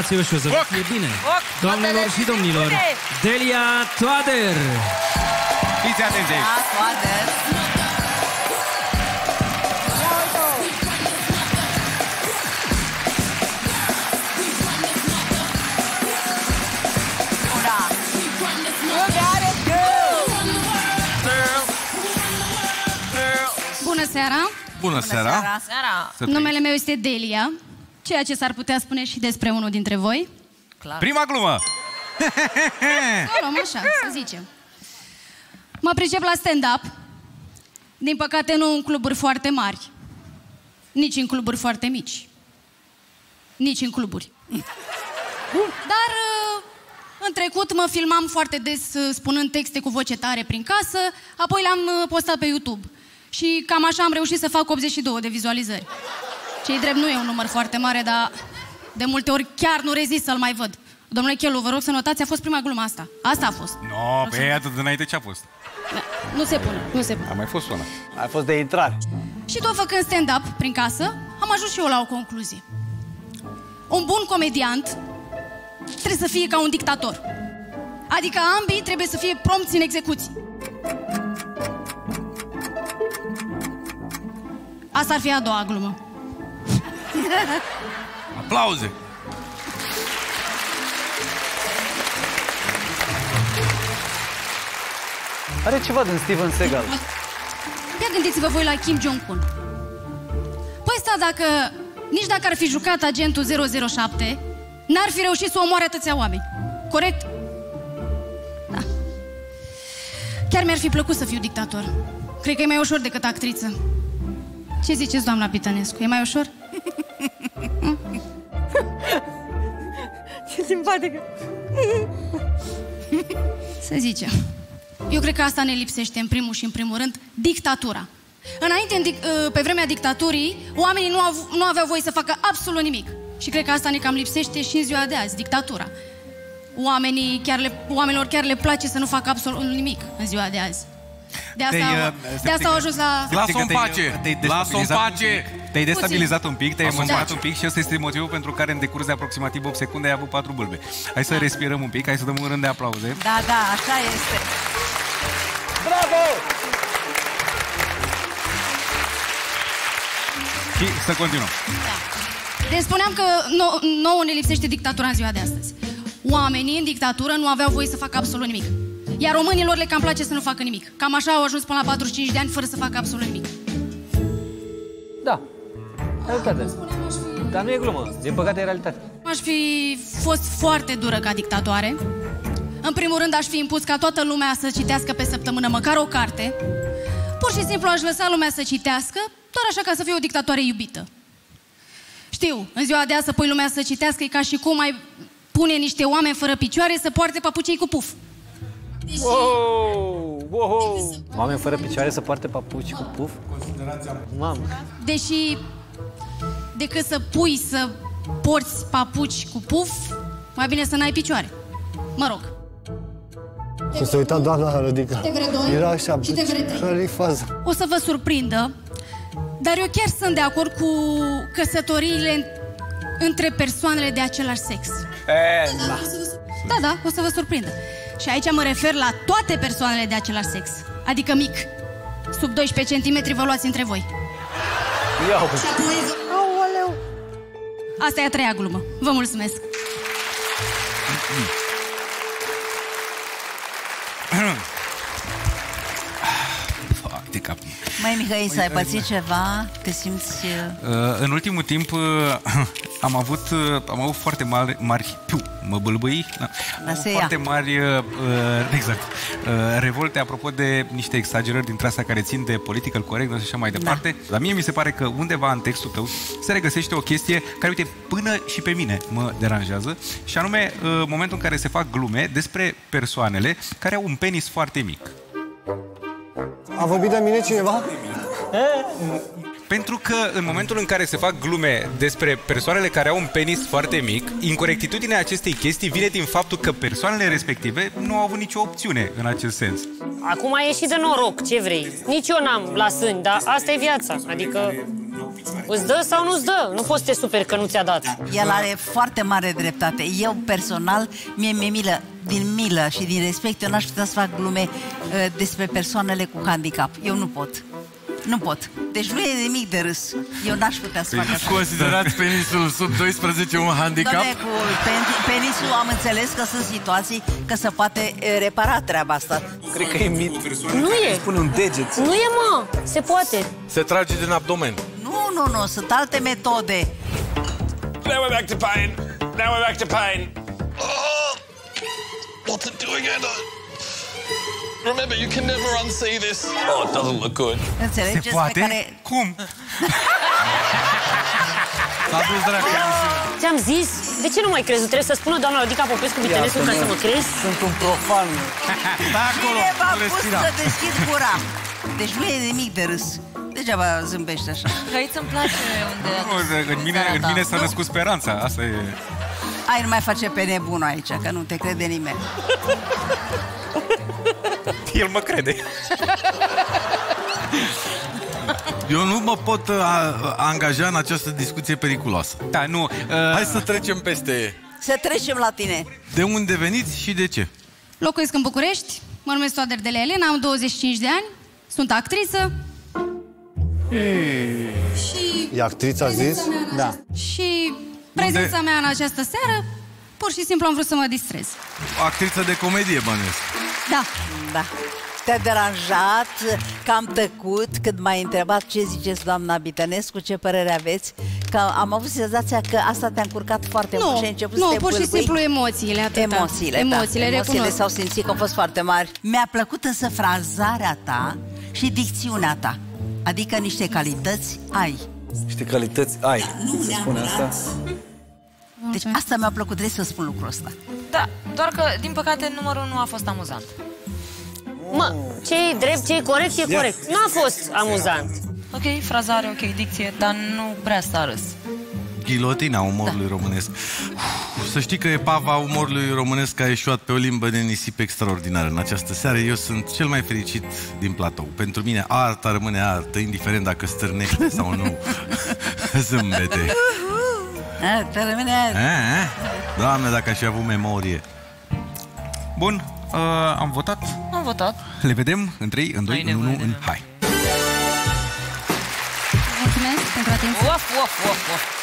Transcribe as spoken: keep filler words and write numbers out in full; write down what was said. informațiile și o să fie bine. Doamnelor și domnilor, Delia Soader. Fiți atenți aici. Bună seara. Bună seara. Bună seara. Numele meu este Delia, ceea ce s-ar putea spune și despre unul dintre voi. Clar. Prima glumă! O luăm așa, să zicem. Mă pricep la stand-up, din păcate nu în cluburi foarte mari, nici în cluburi foarte mici, nici în cluburi. Dar în trecut mă filmam foarte des spunând texte cu voce tare prin casă, apoi le-am postat pe YouTube. Și cam așa am reușit să fac optzeci și două de vizualizări. Ce-i drept, nu e un număr foarte mare, dar de multe ori chiar nu rezist să-l mai văd. Domnule Cheloo, vă rog să notați, a fost prima glumă asta. Asta a fost. No, pe aia atât înainte ce a fost. Nu se pune, nu se pune. A mai fost una. A fost de intrare. Și tot făcând stand-up prin casă, am ajuns și eu la o concluzie. Un bun comediant trebuie să fie ca un dictator. Adică ambii trebuie să fie prompți în execuții. Asta ar fi a doua glumă. Aplauze! Are ceva din Steven Seagal. Ia gândiți-vă voi la Kim Jong-un. Păi ăsta dacă... Nici dacă ar fi jucat agentul zero zero șapte, n-ar fi reușit să omoare atâția oameni. Corect? Da. Chiar mi-ar fi plăcut să fiu dictator. Cred că e mai ușor decât actriță. Ce ziceți, doamna Pitănescu? E mai ușor? Ce simpatică! Să zicem. Eu cred că asta ne lipsește în primul și în primul rând, dictatura. Înainte, în dic pe vremea dictaturii, oamenii nu, av nu aveau voie să facă absolut nimic. Și cred că asta ne cam lipsește și în ziua de azi, dictatura. Oamenii chiar le, oamenilor chiar le place să nu facă absolut nimic în ziua de azi. De asta, de asta au ajuns la... Lasă-o în pace! Lasă-o în pace! Te-ai destabilizat un pic, te-ai emoționat un pic și ăsta este motivul pentru care în decurs de aproximativ opt secunde ai avut patru bâlbe. Hai să respirăm un pic, hai să dăm un rând de aplauze. Da, da, așa este. Bravo! Și să continuăm. Deci spuneam că nouă ne lipsește dictatura în ziua de astăzi. Oamenii în dictatură nu aveau voie să facă absolut nimic. Iar românilor le cam place să nu facă nimic. Cam așa au ajuns până la patruzeci și cinci de ani fără să facă absolut nimic. Da. Realitate. Ah, dar nu e glumă. Din păcate e realitate. Aș fi fost foarte dură ca dictatoare. În primul rând aș fi impus ca toată lumea să citească pe săptămână măcar o carte. Pur și simplu aș lăsa lumea să citească, doar așa ca să fie o dictatoare iubită. Știu, în ziua de azi să pui lumea să citească e ca și cum ai pune niște oameni fără picioare să poarte papucii cu puf. Wow, wow. Oameni fără picioare să poarte papuci cu puf? Mamă. Deși, decât să pui să porți papuci cu puf, mai bine să n-ai picioare. Mă rog. Și se uita doamna Ludica. Te vrei doi? Era așa. Și te vrei trei. O să vă surprindă, dar eu chiar sunt de acord cu căsătoriile între persoanele de același sex. E, da. Da, da, o să vă surprindă. Și aici mă refer la toate persoanele de același sex. Adică mic. Sub doisprezece centimetri vă luați între voi. Iau. Și apoi... Aoleu. Asta e a treia glumă. Vă mulțumesc. Fuck, de cap. Măi, Mihai, să ai pățit ceva? Te simți... Uh, în ultimul timp... Uh, Am avut, am avut foarte mari, mari piu, mă bâlbâi, da. Foarte mari, uh, exact, uh, revolte apropo de niște exagerări dintre astea care țin de political corect și așa mai departe. Da. La mine mi se pare că undeva în textul tău se regăsește o chestie care, uite, până și pe mine mă deranjează și anume uh, momentul în care se fac glume despre persoanele care au un penis foarte mic. A vorbit de mine cineva? Pentru că în momentul în care se fac glume despre persoanele care au un penis foarte mic, incorectitudinea acestei chestii vine din faptul că persoanele respective nu au avut nicio opțiune în acest sens. Acum a ieșit de noroc, ce vrei. Nici eu n-am la sâni, dar asta e viața. Adică Îți dă sau nu-ți dă? Nu poți să te superi că nu ți-a dat. El are foarte mare dreptate. Eu, personal, mie mi-e milă. Din milă și din respect, eu n-aș putea să fac glume uh, despre persoanele cu handicap. Eu nu pot. Nu pot. Deci nu e nimic de râs. Eu n-aș putea să fac asta. Considerați penisul sub doisprezece un handicap? Doamne, cu penisul am înțeles că sunt situații că se poate repara treaba asta. Cred că e mit. Nu e. Spune un deget. Nu e, mă. Se poate. Se trage din abdomen. Nu, nu, nu. Sunt alte metode. Now we're back to pain. Now we're back to pain. Oh! What's it doing in it? Remember, you can never unsee this. Oh, it doesn't look good. Înțelegeți? Se poate? Care... Cum? Ți-am zis? De ce nu mai crezi? Trebuie să spună doamna Odica Popescu-Bitenescu ca să mă crezi? Sunt un profan. Cine v-a pus să deschid gura? Deci nu e nimic de râs. Degeaba zâmbești așa. Haiți, îmi place unde... În mine s-a născut speranța. Asta e... Ai, nu mai face pe nebunul aici, că nu te crede nimeni. El mă crede. Eu nu mă pot a, a, angaja în această discuție periculoasă. Da, nu. Uh... Hai să trecem peste... Să trecem la tine. De unde veniți și de ce? Locuiesc în București, mă numesc Soader de la Elena, am douăzeci și cinci de ani, sunt actriță. Eee. Și... E actrița zis? Da. Și prezența unde... mea în această seară, pur și simplu am vrut să mă distrez. Actriță de comedie, bănuiesc. Da. Da. Te-a deranjat că am tăcut când m-ai întrebat ce ziceți, doamna Bitenescu, ce părere aveți? Că am avut senzația că asta te-a încurcat foarte nu, mult și a început nu, să te pur și simplu emoțiile, atâta. Emoțiile, emoțiile, da. Emoțiile s-au simțit că au fost foarte mari. Mi-a plăcut însă frazarea ta și dicțiunea ta. Adică niște calități ai. Niște calități ai, nu se spune asta? Deci asta mi-a plăcut, trebuie să spun lucrul ăsta. Da, doar că, din păcate, numărul nu a fost amuzant. Mă, ce-i drept, ce-i corect, e corect. N-a fost amuzant. Ok, frazare, ok, dicție, dar nu prea s-a râs. Ghilotina umorului românesc. Să știi că epava umorului românesc a ieșuat pe o limbă de nisip extraordinară în această seară. Eu sunt cel mai fericit din platou. Pentru mine arta rămâne artă, indiferent dacă stârnește sau nu zâmbete. Arta rămâne artă. Doamne, dacă aș fi avut memorie. Bun. Uh, am votat. Am votat. Le vedem în trei, în doi, în unu, în hai. Mulțumesc pentru atenție. Of, of, of, of.